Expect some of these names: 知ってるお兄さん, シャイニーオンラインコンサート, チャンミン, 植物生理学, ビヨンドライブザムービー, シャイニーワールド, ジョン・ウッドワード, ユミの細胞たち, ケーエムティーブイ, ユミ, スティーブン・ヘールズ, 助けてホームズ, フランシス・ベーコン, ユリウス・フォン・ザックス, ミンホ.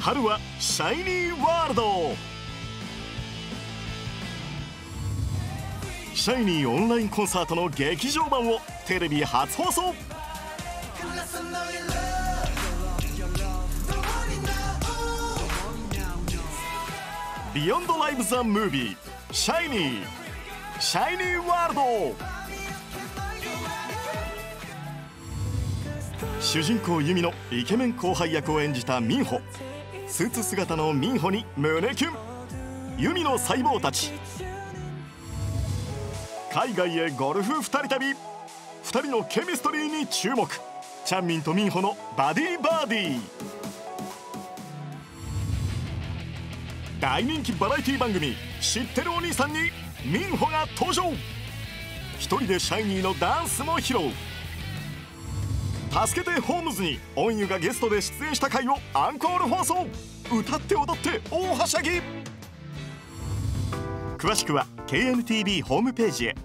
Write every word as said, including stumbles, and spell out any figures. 春はシャイニーワールド。シャイニーオンラインコンサートの劇場版をテレビ初放送。ビヨンドライブザムービーシャイニーシャイニーワールド。主人公ユミのイケメン後輩役を演じたミンホ。スーツ姿のミンホに胸キュン。ユミの細胞たち。海外へゴルフふたり旅。ふたりのケミストリーに注目。チャンミンとミンホのバディバーディー。大人気バラエティ番組「知ってるお兄さん」にミンホが登場。一人でシャイニーのダンスも披露。助けてホームズに音優がゲストで出演した回をアンコール放送。歌って踊って大はしゃぎ。詳しくは ケーエムティーブイ ホームページへ。